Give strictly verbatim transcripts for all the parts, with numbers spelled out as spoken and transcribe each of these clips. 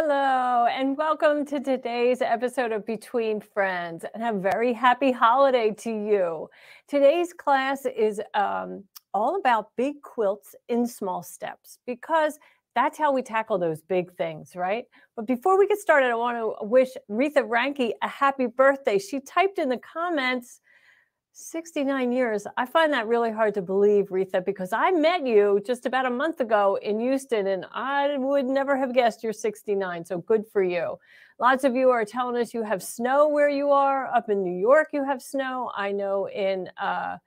Hello, and welcome to today's episode of Between Friends, and a very happy holiday to you. Today's class is um, all about big quilts in small steps, because that's how we tackle those big things, right? But before we get started, I want to wish Retha Ranke a happy birthday. She typed in the comments, sixty-nine years. I find that really hard to believe, Retha, because I met you just about a month ago in Houston, and I would never have guessed you're sixty-nine, so good for you. Lots of you are telling us you have snow where you are. Up in New York, you have snow. I know in... Uh,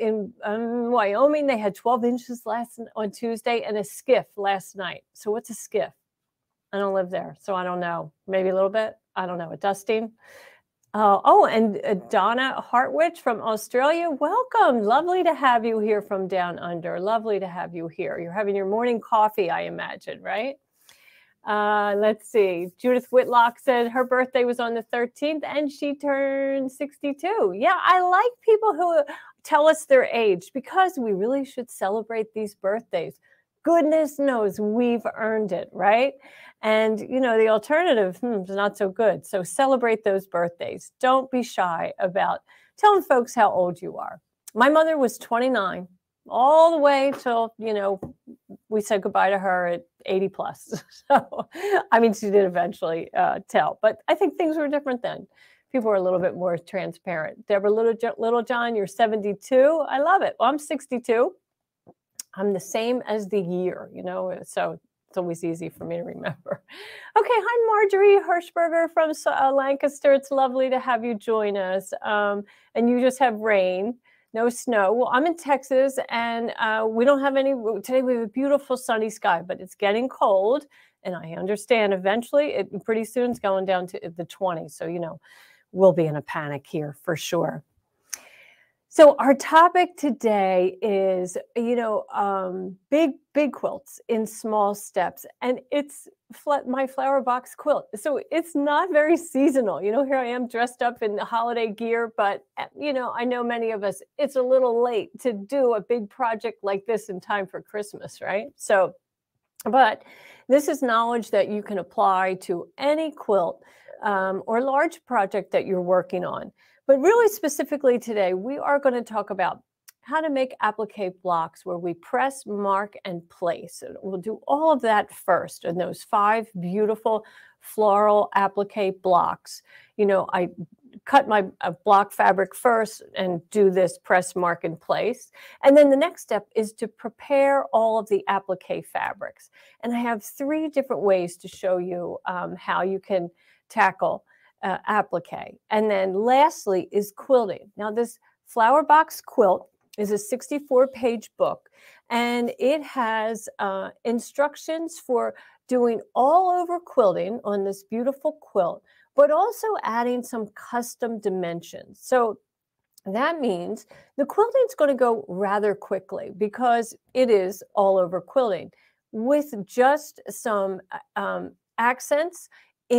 In um, Wyoming, they had twelve inches last on Tuesday and a skiff last night. So what's a skiff? I don't live there, so I don't know. Maybe a little bit. I don't know. A dusting. Uh, oh, and uh, Donna Hartwich from Australia. Welcome. Lovely to have you here from down under. Lovely to have you here. You're having your morning coffee, I imagine, right? Uh, let's see. Judith Whitlock said her birthday was on the thirteenth and she turned sixty-two. Yeah, I like people who tell us their age, because we really should celebrate these birthdays. Goodness knows we've earned it, right? And, you know, the alternative hmm, is not so good. So celebrate those birthdays. Don't be shy about telling folks how old you are. My mother was twenty-nine all the way till, you know, we said goodbye to her at eighty plus. So, I mean, she did eventually uh, tell, but I think things were different then. People are a little bit more transparent. Deborah Little, Littlejohn, you're seventy-two. I love it. Well, I'm sixty-two. I'm the same as the year, you know, so it's always easy for me to remember. Okay. Hi, Marjorie Hershberger from uh, Lancaster. It's lovely to have you join us. Um, and you just have rain, no snow. Well, I'm in Texas, and uh, we don't have any. Today we have a beautiful sunny sky, but it's getting cold. And I understand eventually, it pretty soon it's going down to the twenties. So, you know, we'll be in a panic here for sure. So our topic today is, you know, um, big, big quilts in small steps. And it's my flower box quilt. So it's not very seasonal. You know, here I am dressed up in the holiday gear, but, you know, I know many of us, it's a little late to do a big project like this in time for Christmas, right? So, but this is knowledge that you can apply to any quilt Um, or large project that you're working on. But really specifically today, we are going to talk about how to make applique blocks where we press, mark, and place. And we'll do all of that first, and those five beautiful floral applique blocks. You know, I cut my uh, block fabric first and do this press, mark, and place. And then the next step is to prepare all of the applique fabrics. And I have three different ways to show you um, how you can tackle uh, applique. And then lastly is quilting. Now, this flower box quilt is a sixty-four page book, and it has uh, instructions for doing all over quilting on this beautiful quilt, but also adding some custom dimensions. So that means the quilting is going to go rather quickly, because it is all over quilting with just some um, accents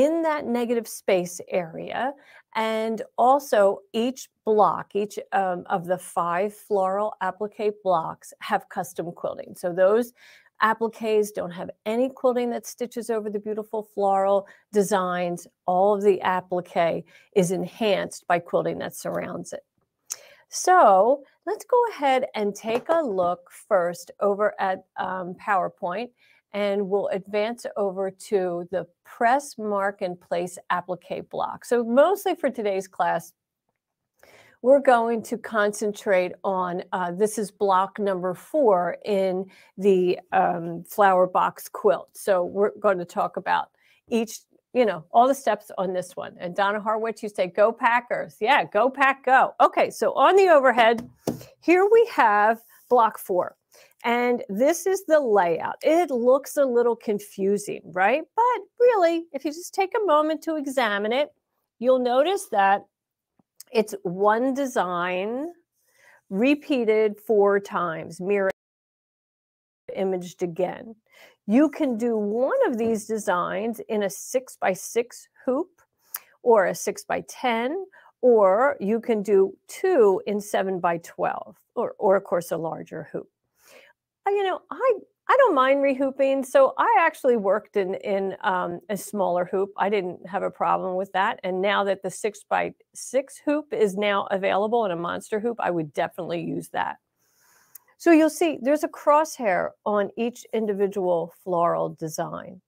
in that negative space area, and also each block, each um, of the five floral applique blocks have custom quilting. So those appliques don't have any quilting that stitches over the beautiful floral designs. All of the applique is enhanced by quilting that surrounds it. So let's go ahead and take a look first over at um, PowerPoint, and we'll advance over to the press, mark, and place applique block. So mostly for today's class, we're going to concentrate on, uh, this is block number four in the um, flower box quilt. So we're going to talk about each, you know, all the steps on this one. And Donna Hartwich, you say, go Packers. Yeah, go Pack, go. Okay, so on the overhead, here we have block four. And this is the layout. It looks a little confusing, right? But really, if you just take a moment to examine it, you'll notice that it's one design repeated four times, mirror imaged again. You can do one of these designs in a six by six hoop or a six by ten, or you can do two in seven by twelve, or, or of course, a larger hoop. you know, I I don't mind rehooping. So I actually worked in in um, a smaller hoop. I didn't have a problem with that. And now that the six by six hoop is now available in a monster hoop, I would definitely use that. So you'll see there's a crosshair on each individual floral design.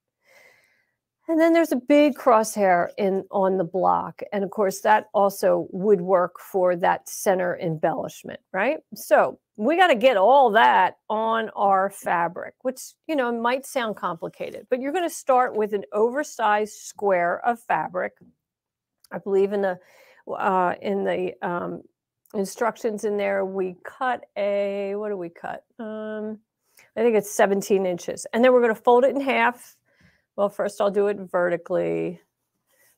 And then there's a big crosshair in on the block. And of course, that also would work for that center embellishment, right? So we got to get all that on our fabric, which, you know, might sound complicated, but you're going to start with an oversized square of fabric. I believe in the uh, in the um, instructions in there, we cut a, what do we cut? Um, I think it's seventeen inches. And then we're going to fold it in half. Well, first I'll do it vertically.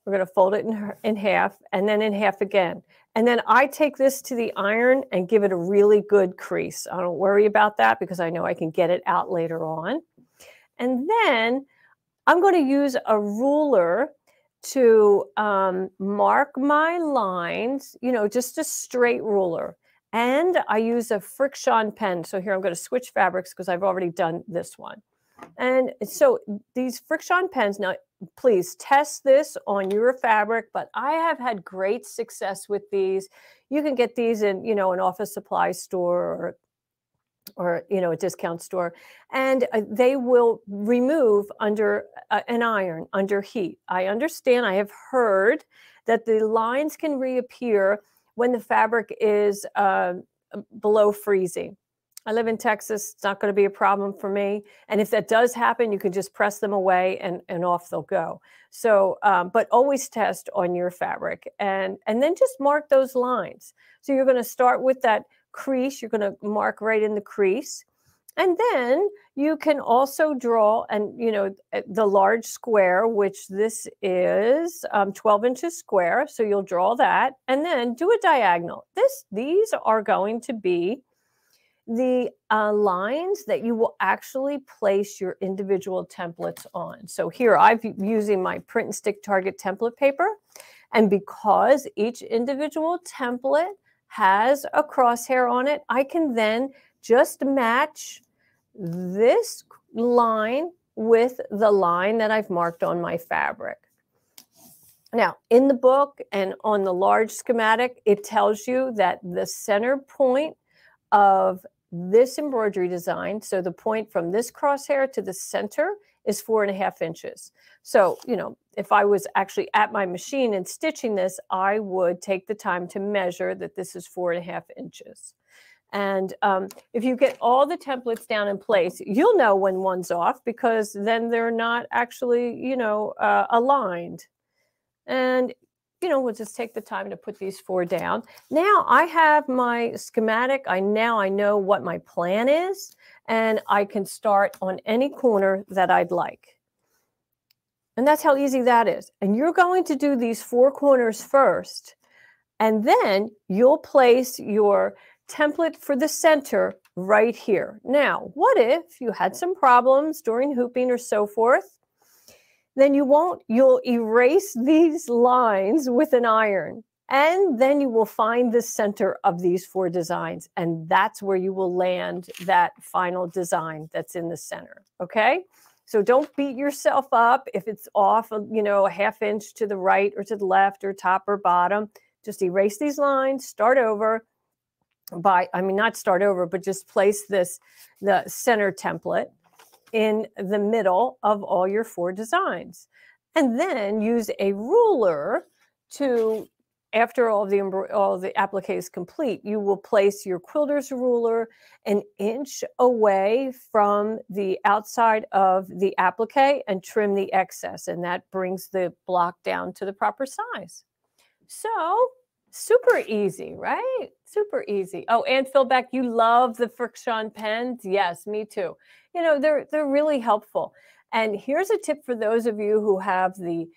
We're going to fold it in, in half and then in half again. And then I take this to the iron and give it a really good crease. I don't worry about that because I know I can get it out later on. And then I'm going to use a ruler to um, mark my lines, you know, just a straight ruler. And I use a Frixion pen. So here I'm going to switch fabrics because I've already done this one. And so these Frixion pens, now please test this on your fabric, but I have had great success with these. You can get these in, you know, an office supply store or, or you know, a discount store, and they will remove under uh, an iron, under heat. I understand, I have heard that the lines can reappear when the fabric is uh, below freezing. I live in Texas. It's not going to be a problem for me. And if that does happen, you can just press them away and, and off they'll go. So, um, but always test on your fabric and, and then just mark those lines. So you're going to start with that crease. You're going to mark right in the crease. And then you can also draw, and you know, the large square, which this is um, twelve inches square. So you'll draw that and then do a diagonal. This, these are going to be the uh, lines that you will actually place your individual templates on. So here I'm using my Print and Stick Target template paper. And because each individual template has a crosshair on it, I can then just match this line with the line that I've marked on my fabric. Now, in the book and on the large schematic, it tells you that the center point of this embroidery design, so the point from this crosshair to the center is four and a half inches. So, you know, if I was actually at my machine and stitching this, I would take the time to measure that this is four and a half inches. And um, if you get all the templates down in place, you'll know when one's off because then they're not actually, you know, uh, aligned. And you know, we'll just take the time to put these four down. Now I have my schematic. I now I know what my plan is, and I can start on any corner that I'd like. And that's how easy that is. And you're going to do these four corners first, and then you'll place your template for the center right here. Now, what if you had some problems during hooping or so forth? Then you won't, you'll erase these lines with an iron. And then you will find the center of these four designs. And that's where you will land that final design that's in the center, okay? So don't beat yourself up if it's off, you know, a half inch to the right or to the left or top or bottom. Just erase these lines, start over by, I mean, not start over, but just place this, the center template in the middle of all your four designs. And then use a ruler to, after all the, all the applique is complete, you will place your quilter's ruler an inch away from the outside of the applique and trim the excess. And that brings the block down to the proper size. So super easy, right? Super easy. Oh, and Phil Beck, you love the Frixion pens. Yes, me too. You know, they're, they're really helpful. And here's a tip for those of you who have the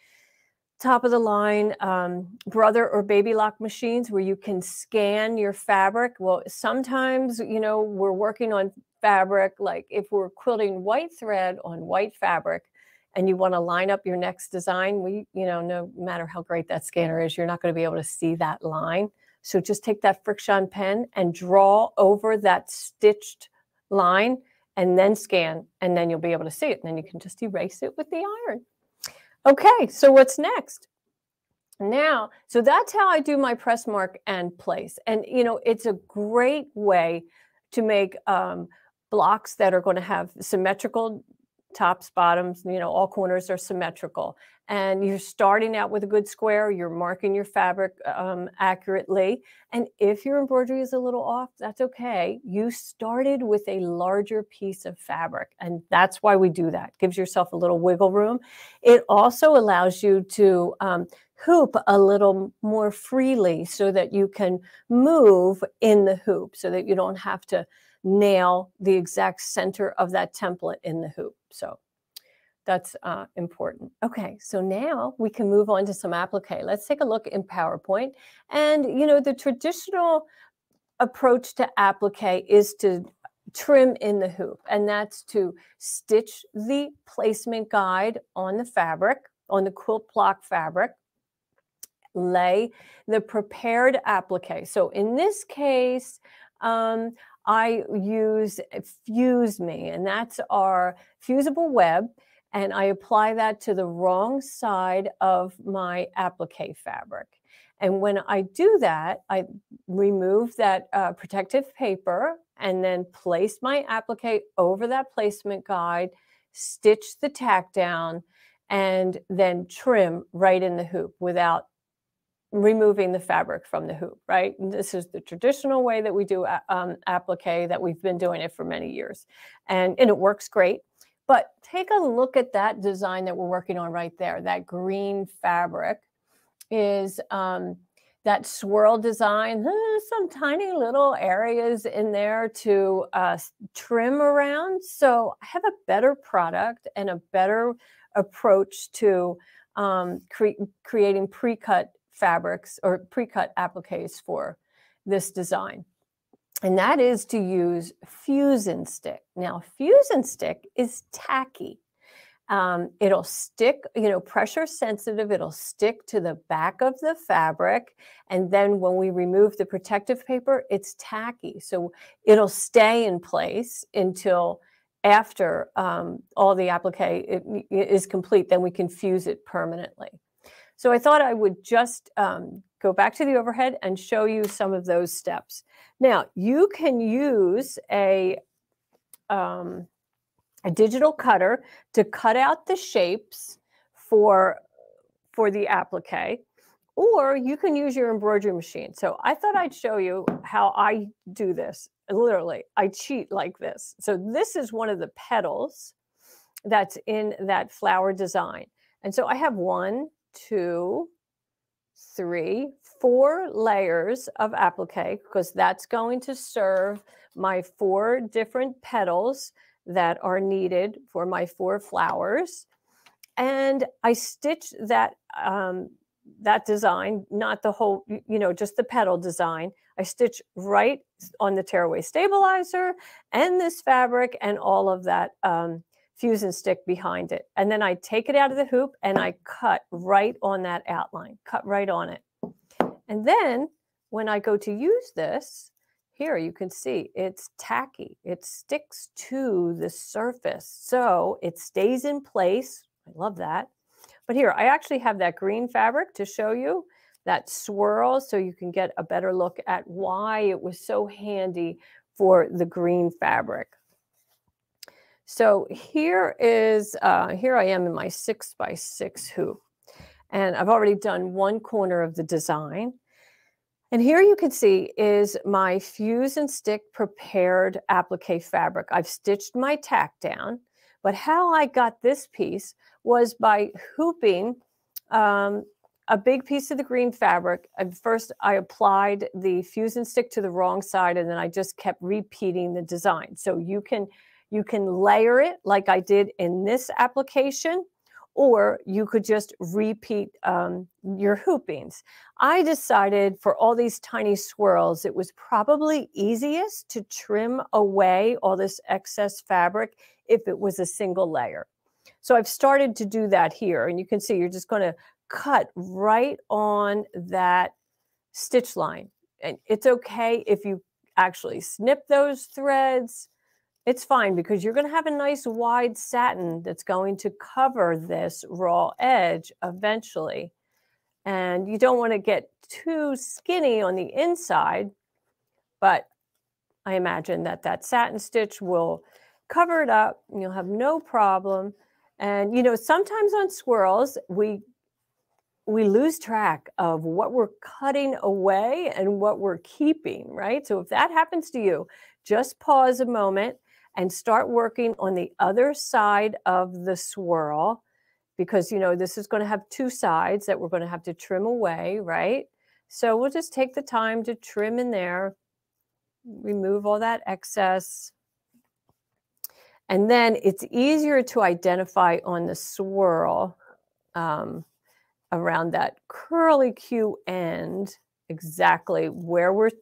top of the line um, brother or baby lock machines where you can scan your fabric. Well, sometimes, you know, we're working on fabric, like if we're quilting white thread on white fabric, and you want to line up your next design, we, you know, no matter how great that scanner is, you're not going to be able to see that line. So just take that Frixion pen and draw over that stitched line and then scan, and then you'll be able to see it. And then you can just erase it with the iron. Okay, so what's next? Now, so that's how I do my press mark and place. And, you know, it's a great way to make um, blocks that are going to have symmetrical tops, bottoms, you know, all corners are symmetrical. And you're starting out with a good square. You're marking your fabric um, accurately. And if your embroidery is a little off, that's okay. You started with a larger piece of fabric. And that's why we do that. It gives yourself a little wiggle room. It also allows you to um, hoop a little more freely so that you can move in the hoop so that you don't have to nail the exact center of that template in the hoop. So that's uh, important. Okay, so now we can move on to some applique. Let's take a look in PowerPoint. And, you know, the traditional approach to applique is to trim in the hoop, and that's to stitch the placement guide on the fabric, on the quilt block fabric, lay the prepared applique. So in this case, um, I use Fuse Me, and that's our fusible web. And I apply that to the wrong side of my applique fabric. And when I do that, I remove that uh, protective paper and then place my applique over that placement guide, stitch the tack down, and then trim right in the hoop without removing the fabric from the hoop, right? And this is the traditional way that we do um, applique, that we've been doing it for many years. And, and it works great. But take a look at that design that we're working on right there. That green fabric is um, that swirl design. Some tiny little areas in there to uh, trim around. So I have a better product and a better approach to um, cre creating pre-cut fabrics or pre-cut appliques for this design. And that is to use Fuse 'N Stick. Now, Fuse 'N Stick is tacky. Um, it'll stick, you know, pressure sensitive. It'll stick to the back of the fabric. And then when we remove the protective paper, it's tacky. So it'll stay in place until after um, all the applique it, it is complete. Then we can fuse it permanently. So I thought I would just um, go back to the overhead and show you some of those steps. Now, you can use a, um, a digital cutter to cut out the shapes for, for the applique, or you can use your embroidery machine. So I thought I'd show you how I do this. Literally, I cheat like this. So this is one of the petals that's in that flower design. And so I have one, two, three, four layers of applique, because that's going to serve my four different petals that are needed for my four flowers. And I stitch that, um, that design, not the whole, you know, just the petal design. I stitch right on the tearaway stabilizer and this fabric and all of that um, Fuse 'N Stick behind it. And then I take it out of the hoop and I cut right on that outline, cut right on it. And then when I go to use this, here you can see it's tacky. It sticks to the surface, so it stays in place. I love that. But here, I actually have that green fabric to show you, that swirl, so you can get a better look at why it was so handy for the green fabric. So here is, uh, here I am in my six by six hoop, and I've already done one corner of the design. And here you can see is my Fuse 'N Stick prepared applique fabric. I've stitched my tack down, but how I got this piece was by hooping um, a big piece of the green fabric. And first I applied the Fuse 'N Stick to the wrong side, and then I just kept repeating the design. So you can You can layer it like I did in this application, or you could just repeat um, your hoopings. I decided for all these tiny swirls, it was probably easiest to trim away all this excess fabric if it was a single layer. So I've started to do that here, and you can see you're just going to cut right on that stitch line. And it's okay if you actually snip those threads, It's fine because you're going to have a nice wide satin that's going to cover this raw edge eventually. And you don't want to get too skinny on the inside, but I imagine that that satin stitch will cover it up and you'll have no problem. And, you know, sometimes on squirrels, we we lose track of what we're cutting away and what we're keeping, right? So if that happens to you, just pause a moment and start working on the other side of the swirl, because, you know, this is going to have two sides that we're going to have to trim away, right? So we'll just take the time to trim in there, remove all that excess. And then it's easier to identify on the swirl um, around that curly Q end exactly where we're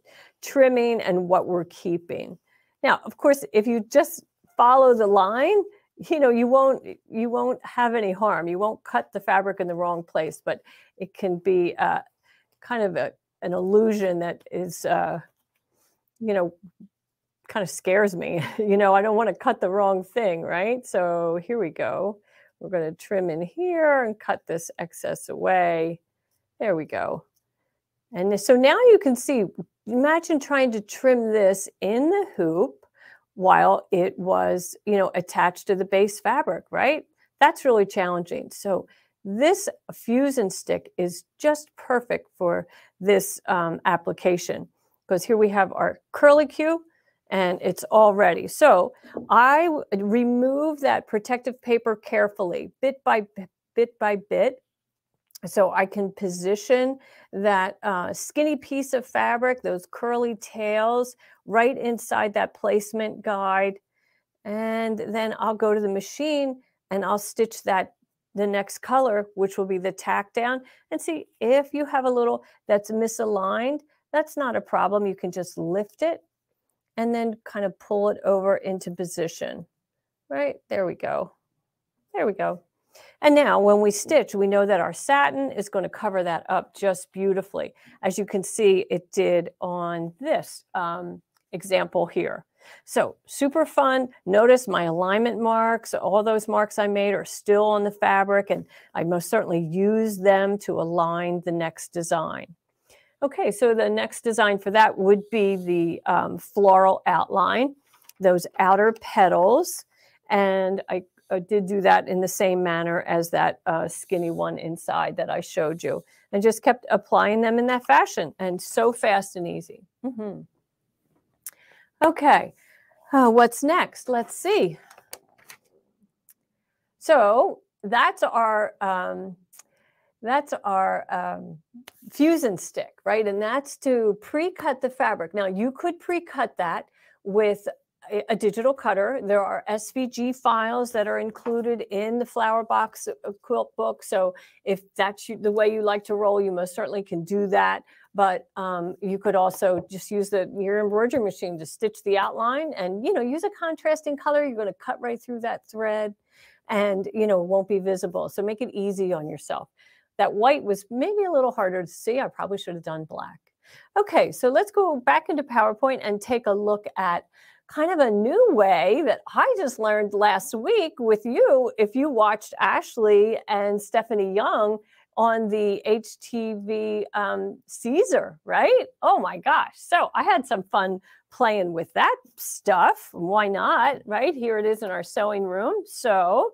trimming and what we're keeping. Now, of course, if you just follow the line, you know, you won't, you won't have any harm. You won't cut the fabric in the wrong place, but it can be uh, kind of a, an illusion that is, uh, you know, kind of scares me. You know, I don't want to cut the wrong thing, right? So here we go. We're going to trim in here and cut this excess away. There we go. And so now you can see, imagine trying to trim this in the hoop while it was, you know, attached to the base fabric, right? That's really challenging. So this Fuse 'N Stick is just perfect for this um, application, because here we have our curlicue and it's all ready. So I remove that protective paper carefully, bit by bit by bit, so I can position that uh, skinny piece of fabric, those curly tails, right inside that placement guide. And then I'll go to the machine and I'll stitch that the next color, which will be the tack down. And see, if you have a little that's misaligned, that's not a problem. You can just lift it and then kind of pull it over into position, right? There we go. There we go. And now when we stitch, we know that our satin is going to cover that up just beautifully, as you can see it did on this um, example here. So super fun. Notice my alignment marks, all those marks I made are still on the fabric, and I most certainly use them to align the next design. Okay, so the next design for that would be the um, floral outline, those outer petals. And I I did do that in the same manner as that uh, skinny one inside that I showed you, and just kept applying them in that fashion, and so fast and easy. Mm-hmm. Okay, uh, what's next? Let's see. So that's our um, that's our um, Fuse 'N Stick, right? And that's to pre-cut the fabric. Now you could pre-cut that with a digital cutter. There are S V G files that are included in the Flower Box Quilt book. So if that's the way you like to roll, you most certainly can do that. But um, you could also just use the your embroidery machine to stitch the outline, and, you know, use a contrasting color. You're going to cut right through that thread, and, you know, it won't be visible. So make it easy on yourself. That white was maybe a little harder to see. I probably should have done black. Okay, so let's go back into PowerPoint and take a look at kind of a new way that I just learned last week with you, if you watched Ashley and Stephanie Young on the H T V um, Caesar, right? Oh my gosh. So I had some fun playing with that stuff. Why not, right? Here it is in our sewing room. So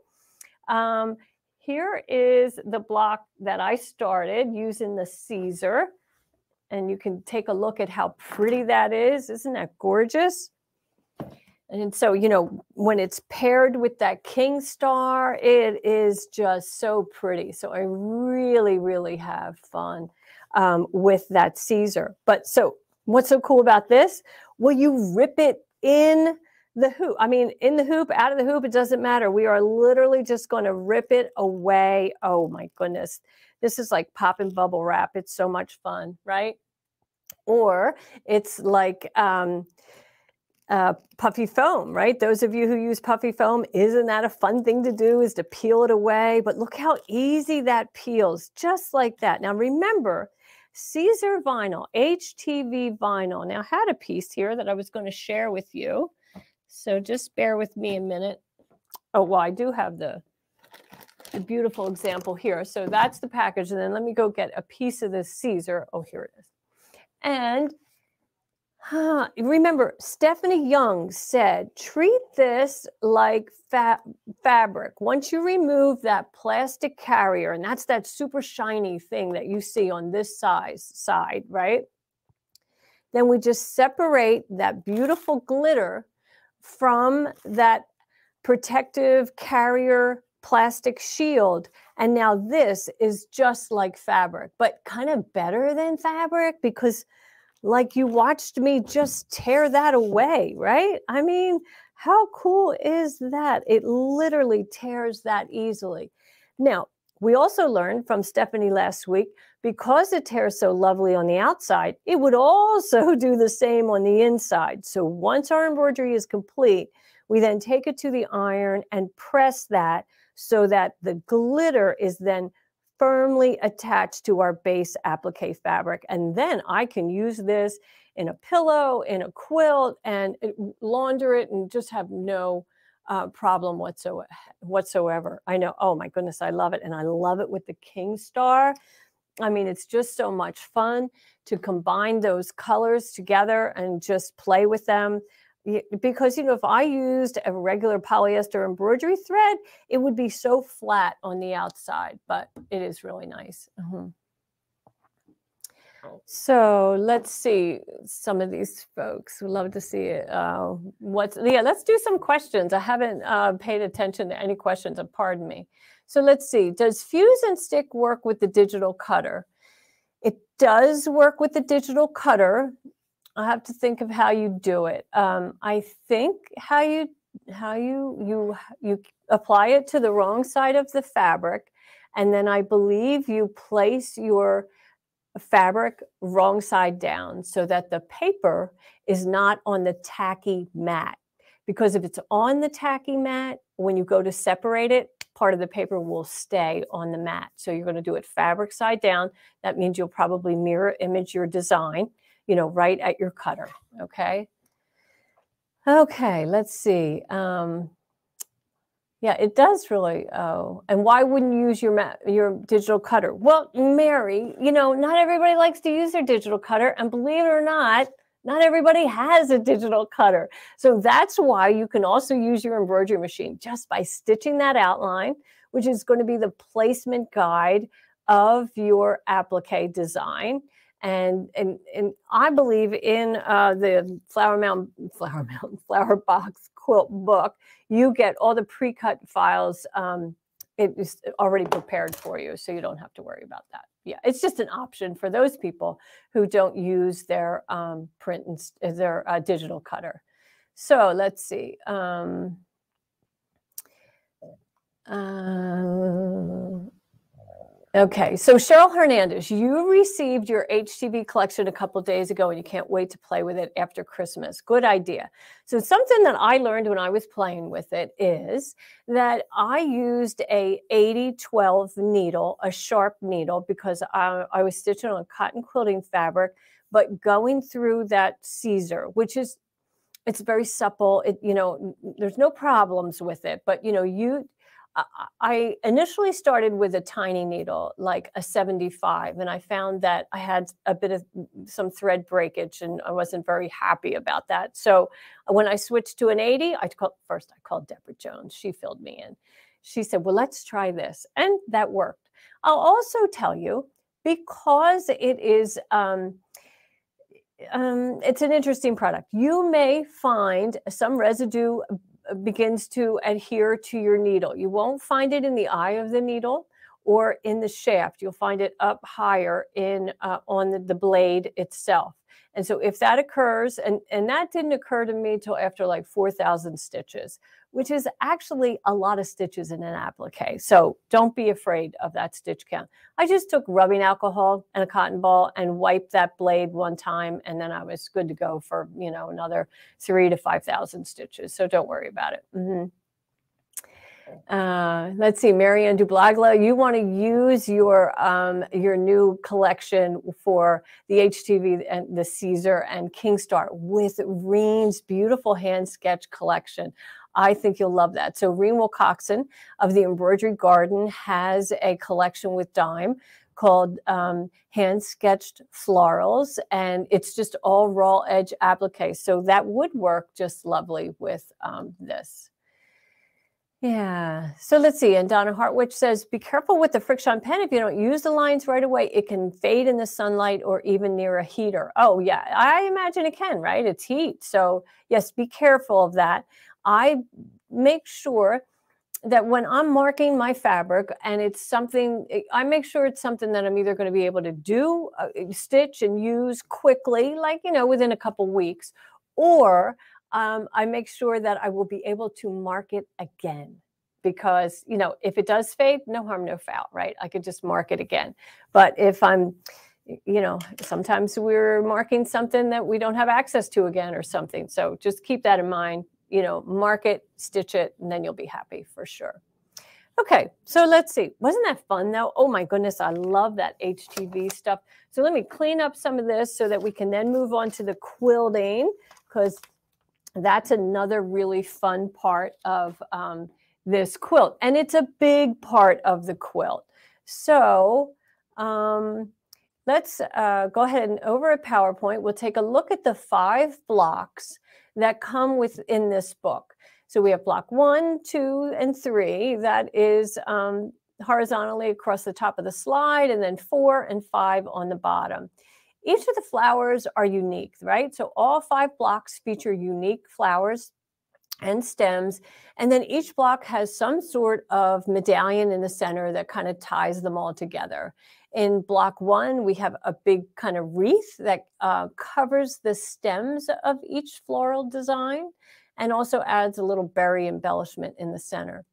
um, here is the block that I started using the Caesar, and you can take a look at how pretty that is. Isn't that gorgeous? And so, you know, when it's paired with that King Star, it is just so pretty. So I really, really have fun um, with that Caesar. But so what's so cool about this? Well, you rip it in the hoop. I mean, in the hoop, out of the hoop, it doesn't matter. We are literally just going to rip it away. Oh, my goodness. This is like popping bubble wrap. It's so much fun, right? Or it's like... Um, Uh, puffy foam, right? Those of you who use puffy foam, isn't that a fun thing to do, is to peel it away? But look how easy that peels, just like that. Now remember, Caesar vinyl, H T V vinyl, now had a piece here that I was going to share with you. So just bear with me a minute. Oh, well, I do have the, the beautiful example here. So that's the package. And then let me go get a piece of this Caesar. Oh, here it is. And huh, remember, Stephanie Young said, treat this like fa fabric. Once you remove that plastic carrier, and that's that super shiny thing that you see on this size side, right? Then we just separate that beautiful glitter from that protective carrier plastic shield. And now this is just like fabric, but kind of better than fabric, because like you watched me just tear that away, right? I mean, how cool is that? It literally tears that easily. Now, we also learned from Stephanie last week, because it tears so lovely on the outside, it would also do the same on the inside. So once our embroidery is complete, we then take it to the iron and press that so that the glitter is then firmly attached to our base applique fabric. And then I can use this in a pillow, in a quilt, and launder it and just have no uh, problem whatsoever. I know, oh my goodness, I love it. And I love it with the King Star. I mean, it's just so much fun to combine those colors together and just play with them. Because, you know, if I used a regular polyester embroidery thread, it would be so flat on the outside, but it is really nice. Mm-hmm. So let's see some of these folks. We'd love to see it. Uh, what's, yeah, let's do some questions. I haven't uh, paid attention to any questions, uh, pardon me. So let's see, does Fuse 'N Stick work with the digital cutter? It does work with the digital cutter. I'll have to think of how you do it. Um, I think how you how you you you apply it to the wrong side of the fabric, and then I believe you place your fabric wrong side down so that the paper is not on the tacky mat. Because if it's on the tacky mat, when you go to separate it, part of the paper will stay on the mat. So you're going to do it fabric side down. That means you'll probably mirror image your design, you know, right at your cutter. Okay. Okay. Let's see. Um, yeah, it does really. Oh, and why wouldn't you use your ma your digital cutter? Well, Mary, you know, not everybody likes to use their digital cutter, and believe it or not, not everybody has a digital cutter. So that's why you can also use your embroidery machine just by stitching that outline, which is going to be the placement guide of your applique design. And, and, and I believe in uh, the Flower Mound, Flower Mound, Flower Box Quilt book, you get all the pre-cut files. Um, it is already prepared for you, so you don't have to worry about that. Yeah, it's just an option for those people who don't use their um, print and their uh, digital cutter. So let's see. Um, uh, Okay, so Cheryl Hernandez, you received your H T V collection a couple of days ago and you can't wait to play with it after Christmas. Good idea. So something that I learned when I was playing with it is that I used a eighty twelve needle, a sharp needle, because I, I was stitching on cotton quilting fabric, but going through that Caesar, which is, it's very supple. It, you know, there's no problems with it, but you know, you... I initially started with a tiny needle, like a seventy-five, and I found that I had a bit of some thread breakage and I wasn't very happy about that. So when I switched to an eighty, I called, first I called Deborah Jones. She filled me in. She said, well, let's try this. And that worked. I'll also tell you, because it is... Um, um, it's an interesting product. You may find some residue begins to adhere to your needle. You won't find it in the eye of the needle or in the shaft. You'll find it up higher in uh, on the, the blade itself. And so if that occurs, and, and that didn't occur to me till after like four thousand stitches, which is actually a lot of stitches in an applique. So don't be afraid of that stitch count. I just took rubbing alcohol and a cotton ball and wiped that blade one time, and then I was good to go for, you know, another three to five thousand stitches. So don't worry about it. Mm-hmm. Uh, let's see, Marianne Dublagla, you want to use your um, your new collection for the H T V and the Caesar and King Star with Reem's beautiful hand sketch collection. I think you'll love that. So Reem Wilcoxon of the Embroidery Garden has a collection with Dime called um, Hand-Sketched Florals, and it's just all raw edge applique. So that would work just lovely with um, this. Yeah, so let's see. And Donna Hartwich says, be careful with the Frixion pen. If you don't use the lines right away, it can fade in the sunlight or even near a heater. Oh yeah, I imagine it can, right? It's heat. So yes, be careful of that. I make sure that when I'm marking my fabric and it's something, I make sure it's something that I'm either going to be able to do, uh, stitch and use quickly, like, you know, within a couple weeks, or um, I make sure that I will be able to mark it again because, you know, if it does fade, no harm, no foul, right? I could just mark it again. But if I'm, you know, sometimes we're marking something that we don't have access to again or something. So just keep that in mind. You know, mark it, stitch it, and then you'll be happy for sure. Okay, so let's see. Wasn't that fun though? Oh my goodness, I love that H T V stuff. So let me clean up some of this so that we can then move on to the quilting, because that's another really fun part of um, this quilt. And it's a big part of the quilt. So um, let's uh, go ahead and over at PowerPoint, we'll take a look at the five blocks that come within this book. So we have block one, two, and three. That is um, horizontally across the top of the slide, and then four and five on the bottom. Each of the flowers are unique, right? So all five blocks feature unique flowers and stems. And then each block has some sort of medallion in the center that kind of ties them all together. In block one, we have a big kind of wreath that uh, covers the stems of each floral design and also adds a little berry embellishment in the center.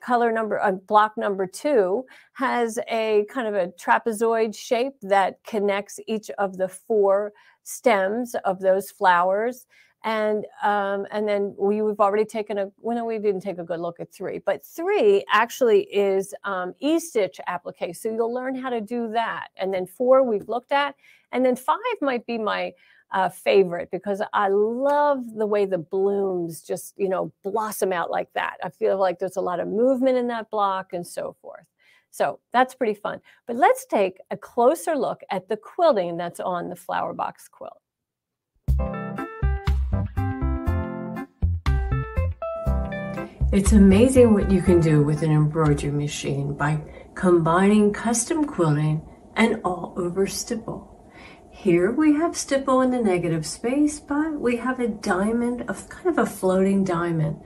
Color number, uh, block number two has a kind of a trapezoid shape that connects each of the four stems of those flowers. And um, and then we, we've already taken a, well, no, we didn't take a good look at three, but three actually is um, e-stitch applique. So you'll learn how to do that. And then four we've looked at, and then five might be my uh, favorite because I love the way the blooms just, you know, blossom out like that. I feel like there's a lot of movement in that block and so forth. So that's pretty fun. But let's take a closer look at the quilting that's on the Flower Box quilt. It's amazing what you can do with an embroidery machine by combining custom quilting and all over stipple. Here we have stipple in the negative space, but we have a diamond, of kind of a floating diamond.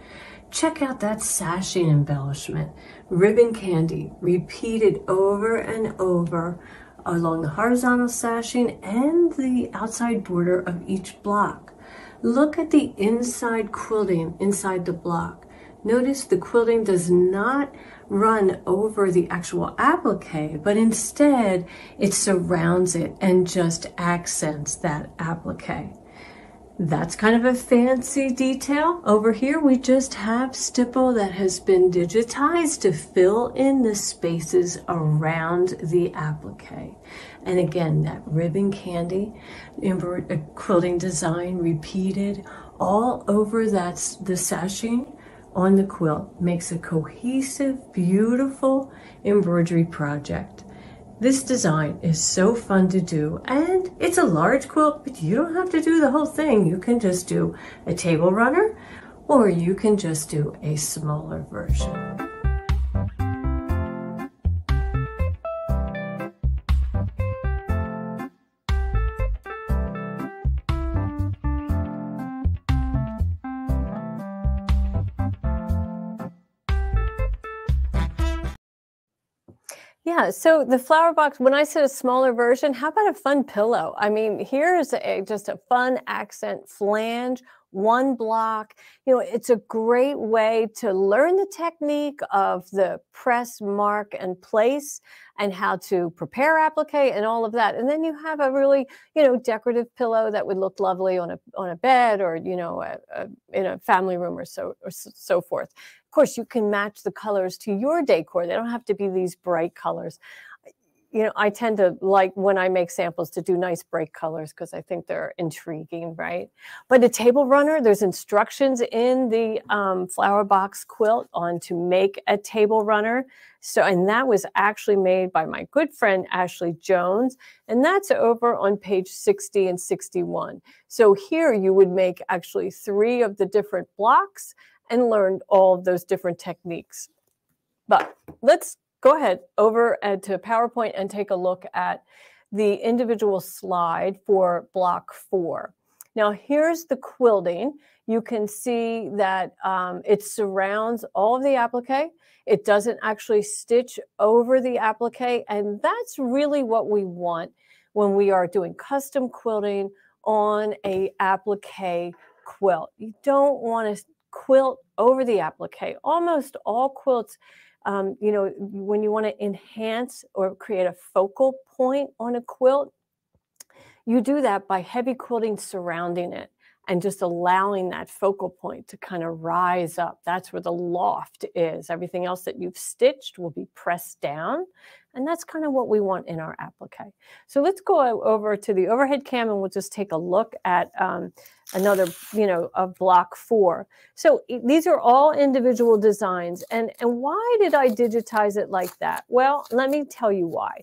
Check out that sashing embellishment. Ribbon candy repeated over and over along the horizontal sashing and the outside border of each block. Look at the inside quilting inside the block. Notice the quilting does not run over the actual applique, but instead it surrounds it and just accents that applique. That's kind of a fancy detail. Over here, we just have stipple that has been digitized to fill in the spaces around the applique. And again, that ribbon candy quilting design repeated all over that, the sashing on the quilt makes a cohesive, beautiful embroidery project. This design is so fun to do, and it's a large quilt, but you don't have to do the whole thing. You can just do a table runner, or you can just do a smaller version. Yeah, so the Flower Box, when I said a smaller version, how about a fun pillow? I mean, here's a, just a fun accent flange one block. You know, it's a great way to learn the technique of the press, mark, and place, and how to prepare applique and all of that. And then you have a really, you know, decorative pillow that would look lovely on a on a bed, or, you know, a, a, in a family room, or so or so forth. Of course, you can match the colors to your decor. They don't have to be these bright colors. You know, I tend to like, when I make samples, to do nice bright colors because I think they're intriguing, right? But a table runner, there's instructions in the um, Flower Box Quilt on to make a table runner. So, and that was actually made by my good friend, Ashley Jones. And that's over on page sixty and sixty-one. So here you would make actually three of the different blocks and learn all of those different techniques. But let's go ahead over to PowerPoint and take a look at the individual slide for block four. Now here's the quilting. You can see that um, it surrounds all of the applique. It doesn't actually stitch over the applique, and that's really what we want when we are doing custom quilting on a applique quilt. You don't want to quilt over the applique. Almost all quilts, Um, you know, when you want to enhance or create a focal point on a quilt, you do that by heavy quilting surrounding it and just allowing that focal point to kind of rise up. That's where the loft is. Everything else that you've stitched will be pressed down. And that's kind of what we want in our applique. So let's go over to the overhead cam and we'll just take a look at um, another, you know, of block four. So these are all individual designs. And, and why did I digitize it like that? Well, let me tell you why.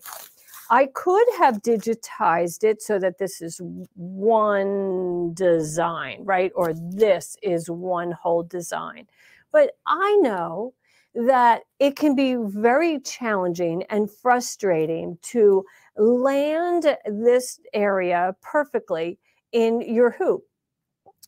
I could have digitized it so that this is one design, right? Or this is one whole design. But I know that it can be very challenging and frustrating to land this area perfectly in your hoop.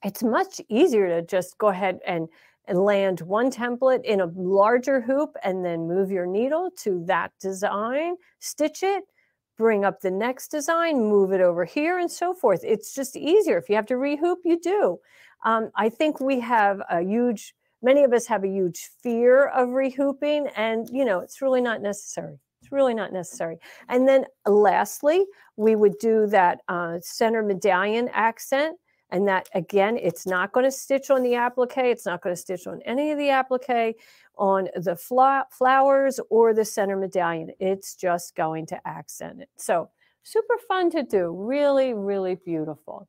It's much easier to just go ahead and, and land one template in a larger hoop and then move your needle to that design, stitch it, bring up the next design, move it over here, and so forth. It's just easier. If you have to rehoop, you do. Um, I think we have a huge, many of us have a huge fear of rehooping, and you know, it's really not necessary. It's really not necessary. And then lastly, we would do that uh, center medallion accent, and that again, it's not going to stitch on the applique. It's not going to stitch on any of the applique, on the flowers or the center medallion. It's just going to accent it. So super fun to do. Really, really beautiful.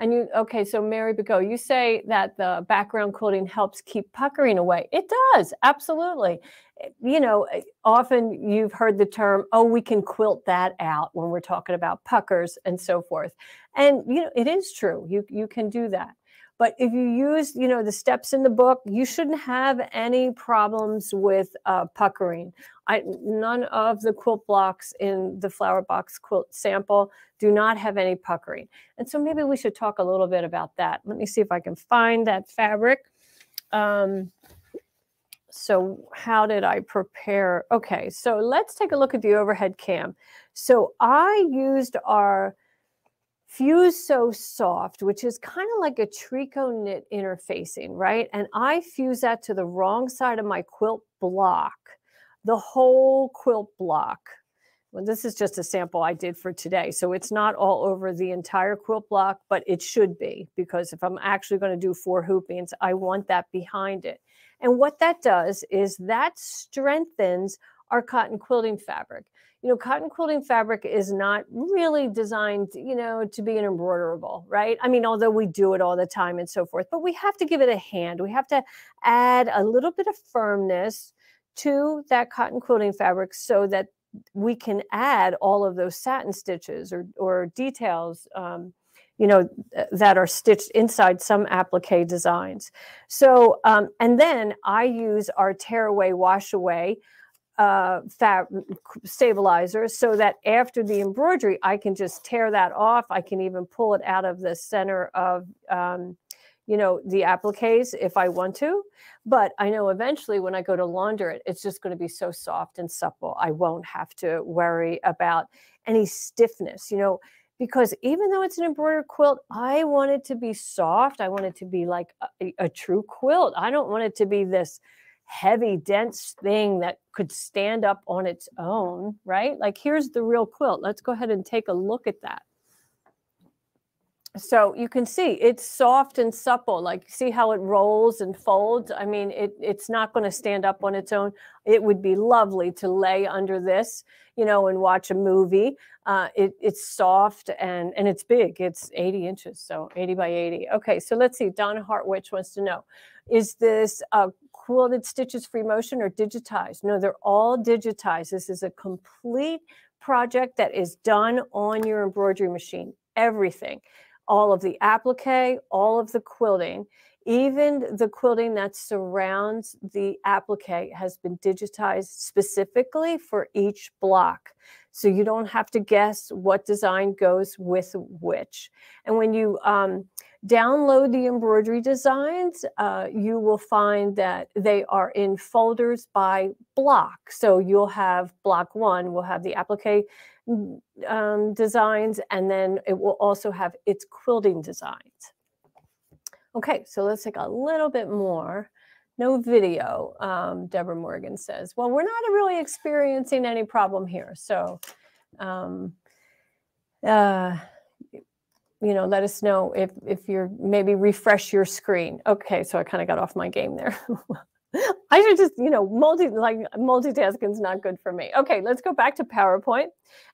And you, okay, so Mary Bigot, you say that the background quilting helps keep puckering away. It does, absolutely. You know, often you've heard the term, oh, we can quilt that out when we're talking about puckers and so forth. And, you know, it is true. You, you can do that. But if you use, you know, the steps in the book, you shouldn't have any problems with uh, puckering. I, none of the quilt blocks in the Flower Box Quilt sample do not have any puckering. And so maybe we should talk a little bit about that. Let me see if I can find that fabric. Um, so how did I prepare? Okay, so let's take a look at the overhead cam. So I used our Fuse So Soft, which is kind of like a tricot knit interfacing, right? And I fuse that to the wrong side of my quilt block, the whole quilt block. Well, this is just a sample I did for today, so it's not all over the entire quilt block, but it should be, because if I'm actually going to do four hoopings, I want that behind it. And what that does is that strengthens our cotton quilting fabric. You know, cotton quilting fabric is not really designed, you know, to be an embroiderable, right? I mean, although we do it all the time and so forth, but we have to give it a hand. We have to add a little bit of firmness to that cotton quilting fabric so that we can add all of those satin stitches or, or details, um, you know, that are stitched inside some applique designs. So, um, and then I use our tearaway washaway Uh, fab stabilizer so that after the embroidery, I can just tear that off. I can even pull it out of the center of, um, you know, the appliques if I want to. But I know eventually when I go to launder it, it's just going to be so soft and supple. I won't have to worry about any stiffness. You know, because even though it's an embroidered quilt, I want it to be soft. I want it to be like a, a true quilt. I don't want it to be this heavy, dense thing that could stand up on its own, right? Like, here's the real quilt. Let's go ahead and take a look at that. So you can see it's soft and supple. Like, see how it rolls and folds? I mean, it, it's not going to stand up on its own. It would be lovely to lay under this, you know, and watch a movie. Uh, it, it's soft and, and it's big. It's eighty inches, so eighty by eighty. Okay, so let's see. Donna Hartwich wants to know, is this uh, quilted stitches free motion or digitized? No, they're all digitized. This is a complete project that is done on your embroidery machine. Everything. All of the applique, all of the quilting, even the quilting that surrounds the applique has been digitized specifically for each block. So you don't have to guess what design goes with which. And when you um, download the embroidery designs, uh, you will find that they are in folders by block. So you'll have block one, we'll have the applique um, designs, and then it will also have its quilting designs. Okay, so let's take a little bit more. No video, um, Deborah Morgan says. Well, we're not really experiencing any problem here. So, um, uh, you know, let us know if, if you're, maybe refresh your screen. Okay, so I kind of got off my game there. I should just, you know, multi like multitasking is not good for me. Okay, let's go back to PowerPoint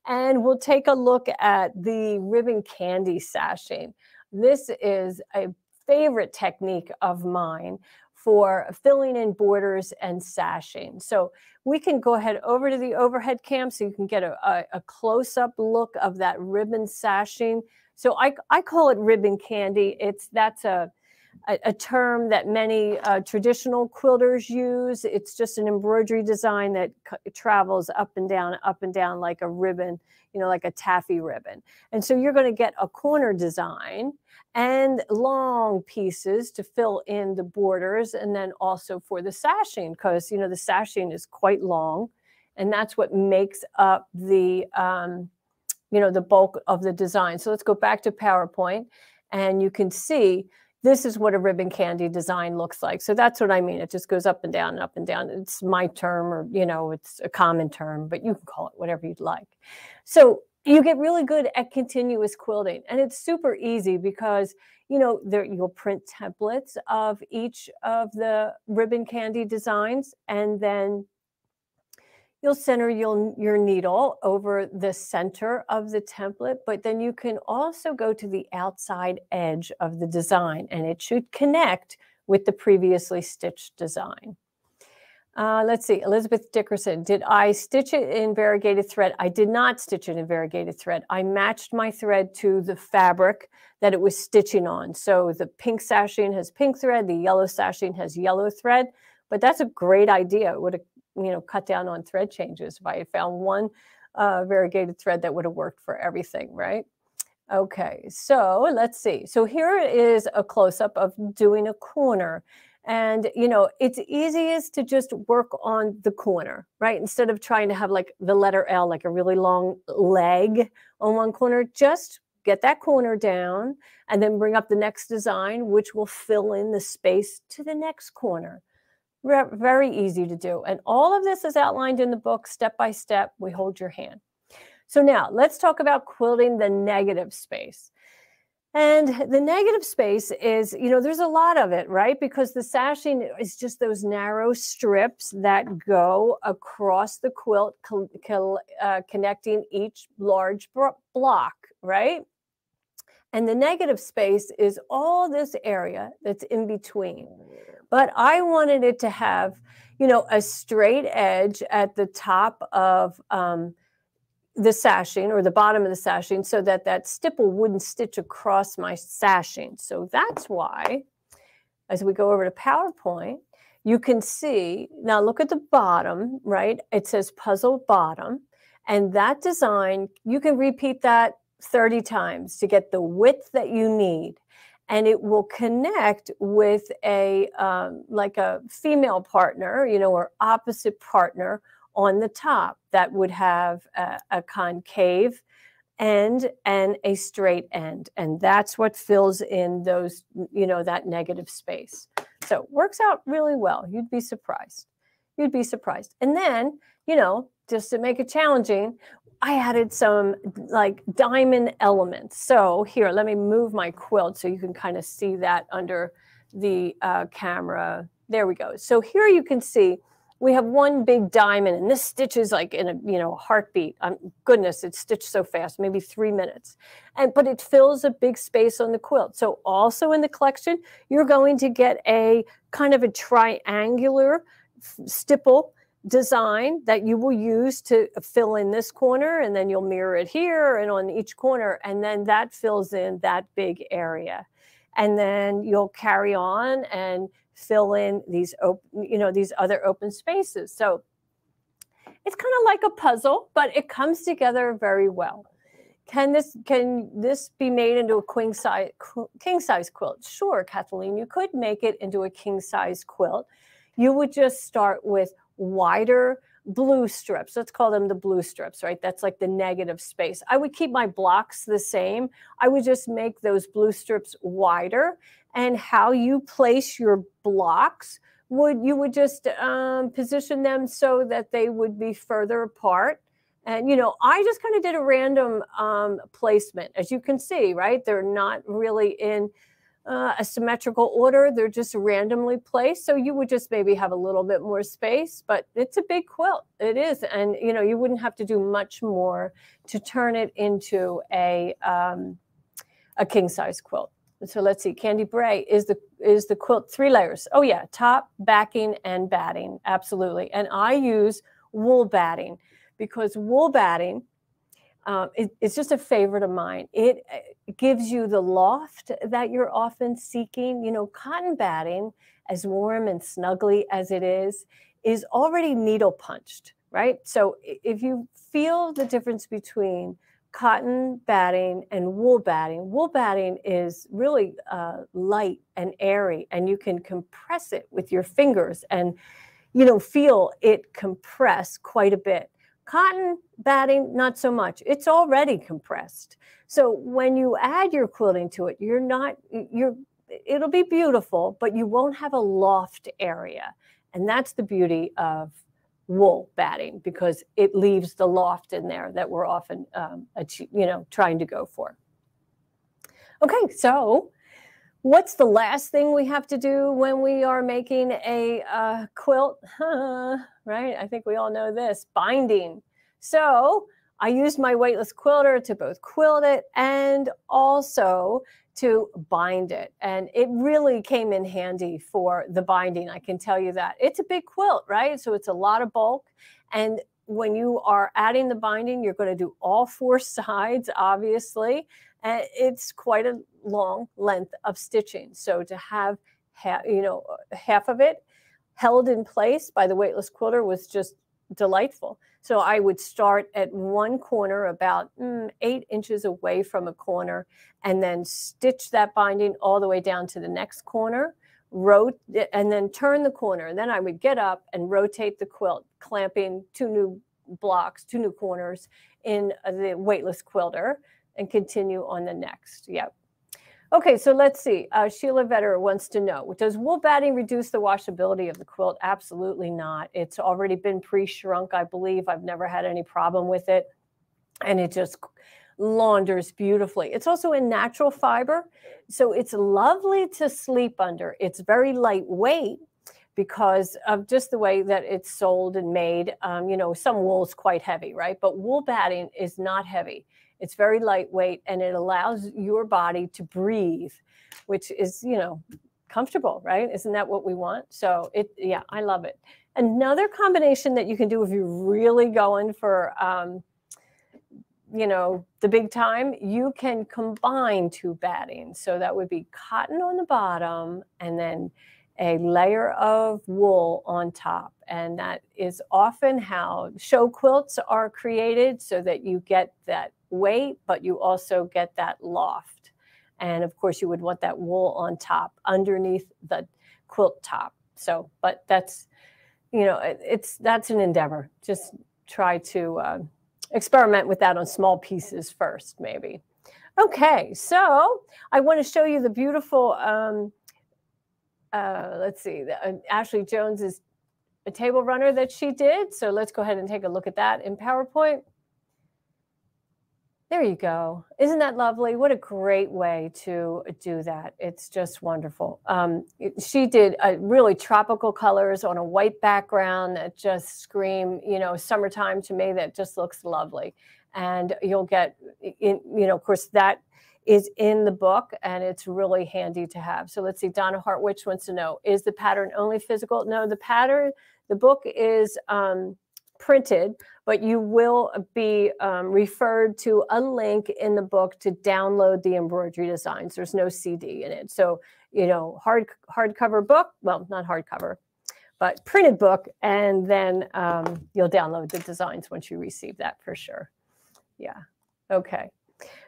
and we'll take a look at the ribbon candy sashing. This is a favorite technique of mine for filling in borders and sashing. So we can go ahead over to the overhead cam so you can get a, a, a close-up look of that ribbon sashing. So I, I call it ribbon candy. It's, that's a, a, a term that many uh, traditional quilters use. It's just an embroidery design that travels up and down, up and down like a ribbon, you know, like a taffy ribbon. And so you're gonna get a corner design and long pieces to fill in the borders, and then also for the sashing, because, you know, the sashing is quite long, and that's what makes up the, um, you know, the bulk of the design. So let's go back to PowerPoint, and you can see this is what a ribbon candy design looks like. So that's what I mean. It just goes up and down and up and down. It's my term, or, you know, it's a common term, but you can call it whatever you'd like. So you get really good at continuous quilting, and it's super easy because, you know, there, you'll print templates of each of the ribbon candy designs, and then you'll center your, your needle over the center of the template, but then you can also go to the outside edge of the design, and it should connect with the previously stitched design. Uh, let's see, Elizabeth Dickerson, did I stitch it in variegated thread? I did not stitch it in variegated thread. I matched my thread to the fabric that it was stitching on. So the pink sashing has pink thread, the yellow sashing has yellow thread, but that's a great idea. It would have, you know, cut down on thread changes if I had found one uh, variegated thread that would have worked for everything, right? Okay, so let's see. So here is a close-up of doing a corner. And, you know, it's easiest to just work on the corner, right? Instead of trying to have like the letter L, like a really long leg on one corner, just get that corner down and then bring up the next design, which will fill in the space to the next corner. Very easy to do. And all of this is outlined in the book, step by step. We hold your hand. So now let's talk about quilting the negative space. And the negative space is, you know, there's a lot of it, right? Because the sashing is just those narrow strips that go across the quilt, uh, connecting each large block, right? And the negative space is all this area that's in between. But I wanted it to have, you know, a straight edge at the top of um, the sashing, or the bottom of the sashing, so that that stipple wouldn't stitch across my sashing. So that's why, as we go over to PowerPoint, you can see, now look at the bottom, right? It says puzzle bottom, and that design, you can repeat that thirty times to get the width that you need, and it will connect with a, um, like a female partner, you know, or opposite partner on the top that would have a, a concave end and a straight end. And that's what fills in those, you know, that negative space. So works out really well. You'd be surprised. You'd be surprised. And then, you know, just to make it challenging, I added some like diamond elements. So here, let me move my quilt so you can kind of see that under the uh, camera. There we go. So here you can see we have one big diamond, and this stitch is like in a, you know, heartbeat. Um, goodness, it stitched so fast, maybe three minutes. And but it fills a big space on the quilt. So also in the collection, you're going to get a kind of a triangular stipple design that you will use to fill in this corner, and then you'll mirror it here and on each corner, and then that fills in that big area. And then you'll carry on and fill in these open, you know, these other open spaces. So it's kind of like a puzzle, but it comes together very well. Can this can this be made into a king size king size quilt? Sure, Kathleen, you could make it into a king size quilt. You would just start with wider blue strips. Let's call them the blue strips, right? That's like the negative space. I would keep my blocks the same. I would just make those blue strips wider, and how you place your blocks would, you would just um, position them so that they would be further apart. And, you know, I just kind of did a random um, placement, as you can see, right? They're not really in Uh, a symmetrical order. They're just randomly placed. So you would just maybe have a little bit more space, but it's a big quilt. It is. And, you know, you wouldn't have to do much more to turn it into a, um, a king size quilt. So let's see, Candy Bray, is the, is the quilt three layers? Oh yeah. Top, backing, and batting. Absolutely. And I use wool batting because wool batting Um, it, it's just a favorite of mine. It, it gives you the loft that you're often seeking. You know, cotton batting, as warm and snuggly as it is, is already needle punched, right? So if you feel the difference between cotton batting and wool batting, wool batting is really uh, light and airy, and you can compress it with your fingers and, you know, feel it compress quite a bit. Cotton batting, not so much. It's already compressed. So when you add your quilting to it, you're not, you're, it'll be beautiful, but you won't have a loft area. And that's the beauty of wool batting, because it leaves the loft in there that we're often, um, you know, trying to go for. Okay, so what's the last thing we have to do when we are making a uh, quilt? Huh, right? I think we all know this, binding. So I used my Weightless Quilter to both quilt it and also to bind it. And it really came in handy for the binding, I can tell you that. It's a big quilt, right? So it's a lot of bulk. And when you are adding the binding, you're going to do all four sides, obviously. And it's quite a long length of stitching. So to have half, you know, half of it held in place by the Weightless Quilter was just delightful. So I would start at one corner, about mm, eight inches away from a corner, and then stitch that binding all the way down to the next corner, Rot and then turn the corner. And then I would get up and rotate the quilt, clamping two new blocks, two new corners in the Weightless Quilter, and continue on the next. Yep. Okay, so let's see. Uh, Sheila Vetter wants to know, does wool batting reduce the washability of the quilt? Absolutely not. It's already been pre-shrunk, I believe. I've never had any problem with it. And it just launders beautifully. It's also a natural fiber, so it's lovely to sleep under. It's very lightweight because of just the way that it's sold and made. Um, you know, some wool's quite heavy, right? But wool batting is not heavy. It's very lightweight, and it allows your body to breathe, which is, you know, comfortable, right? Isn't that what we want? So it, yeah, I love it. Another combination that you can do if you're really going for, um, you know, the big time, you can combine two batting. So that would be cotton on the bottom and then a layer of wool on top. And that is often how show quilts are created, so that you get that weight, but you also get that loft. And of course, you would want that wool on top underneath the quilt top. So, but that's, you know, it, it's, that's an endeavor. Just try to uh, experiment with that on small pieces first, maybe. Okay, so I want to show you the beautiful, um, uh, let's see, the, uh, Ashley Jones is a table runner that she did. So let's go ahead and take a look at that in PowerPoint. There you go. Isn't that lovely? What a great way to do that. It's just wonderful. Um, it, she did uh, really tropical colors on a white background that just scream, you know, summertime to me. That just looks lovely. And you'll get, in, you know, of course, that is in the book and it's really handy to have. So let's see, Donna Hartwich wants to know, is the pattern only physical? No, the pattern, the book is um, printed, but you will be um, referred to a link in the book to download the embroidery designs. There's no C D in it. So, you know, hard hardcover book, well, not hardcover, but printed book. And then um, you'll download the designs once you receive that for sure. Yeah. Okay.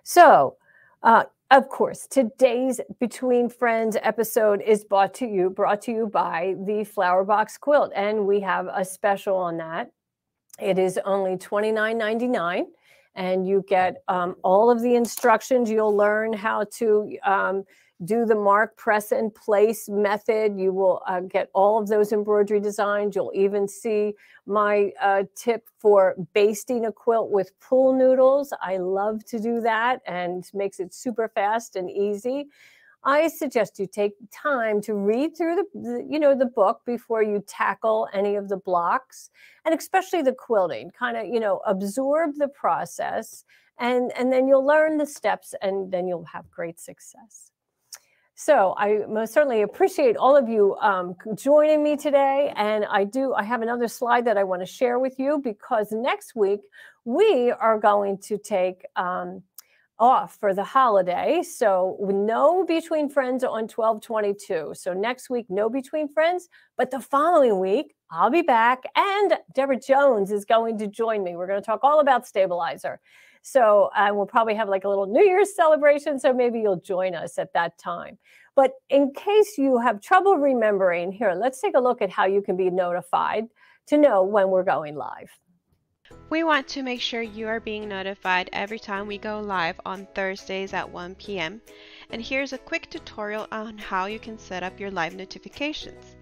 So, uh, of course, today's Between Friends episode is brought to you, brought to you by the Flower Box Quilt. And we have a special on that. It is only twenty-nine ninety-nine, and you get um, all of the instructions. You'll learn how to um, do the mark, press, and place method. You will uh, get all of those embroidery designs. You'll even see my uh, tip for basting a quilt with pool noodles. I love to do that and makes it super fast and easy. I suggest you take time to read through the, you know, the book before you tackle any of the blocks, and especially the quilting. Kind of, you know, absorb the process, and and then you'll learn the steps, and then you'll have great success. So I most certainly appreciate all of you um, joining me today, and I do. I have another slide that I want to share with you because next week we are going to take. Um, off for the holiday. So no Between Friends on twelve twenty-two. So next week, no Between Friends, but the following week, I'll be back and Deborah Jones is going to join me. We're going to talk all about Stabilizer. So uh, we'll probably have like a little New Year's celebration. So maybe you'll join us at that time. But in case you have trouble remembering, here, let's take a look at how you can be notified to know when we're going live. We want to make sure you are being notified every time we go live on Thursdays at one p m and here's a quick tutorial on how you can set up your live notifications.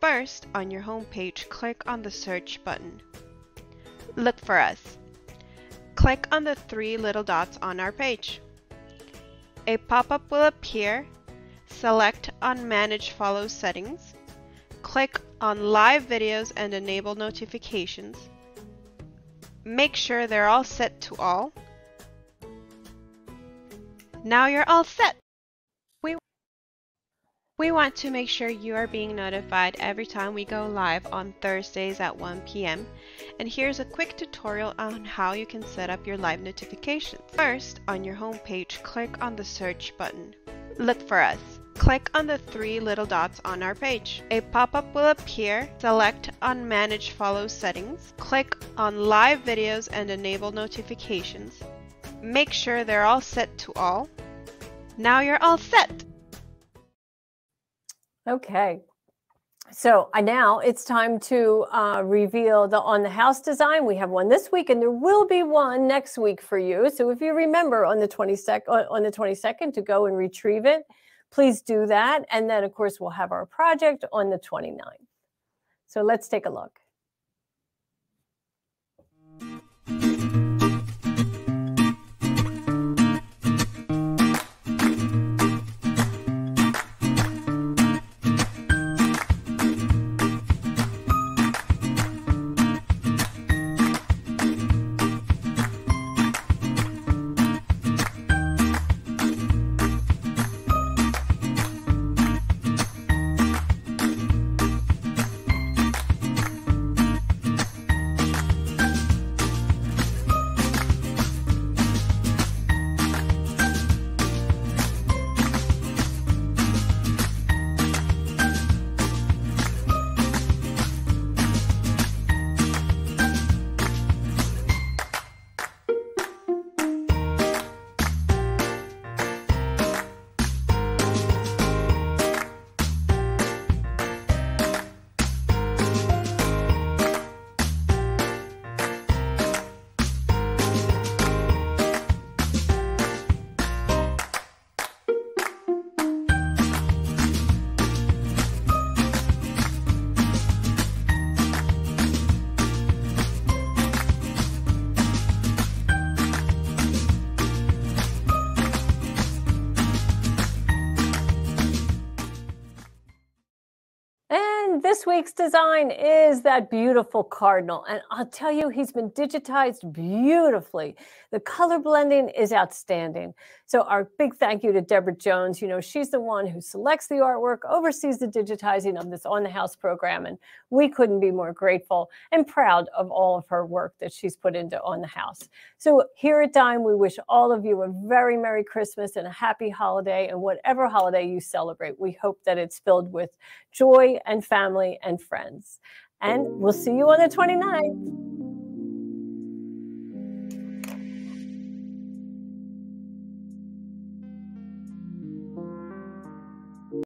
First, on your home page, click on the search button. Look for us. Click on the three little dots on our page. A pop-up will appear. Select on Manage Follow Settings. Click on Live Videos and enable notifications. Make sure they're all set to all. Now you're all set. We, we want to make sure you are being notified every time we go live on Thursdays at one p m and here's a quick tutorial on how you can set up your live notifications. First, on your home page, click on the search button. Look for us. Click on the three little dots on our page. A pop-up will appear. Select on Manage Follow Settings. Click on Live Videos and enable notifications. Make sure they're all set to all. Now you're all set. Okay. So uh, now it's time to uh, reveal the On the House design. We have one this week, and there will be one next week for you. So if you remember on the twenty-second, on the twenty-second to go and retrieve it, please do that. And then, of course, we'll have our project on the twenty-ninth. So let's take a look. And this week's design is that beautiful cardinal. And I'll tell you, he's been digitized beautifully. The color blending is outstanding. So our big thank you to Deborah Jones. You know, she's the one who selects the artwork, oversees the digitizing of this On the House program. And we couldn't be more grateful and proud of all of her work that she's put into On the House. So here at Dime, we wish all of you a very Merry Christmas and a happy holiday. And whatever holiday you celebrate, we hope that it's filled with joy and family and friends. And we'll see you on the twenty-ninth.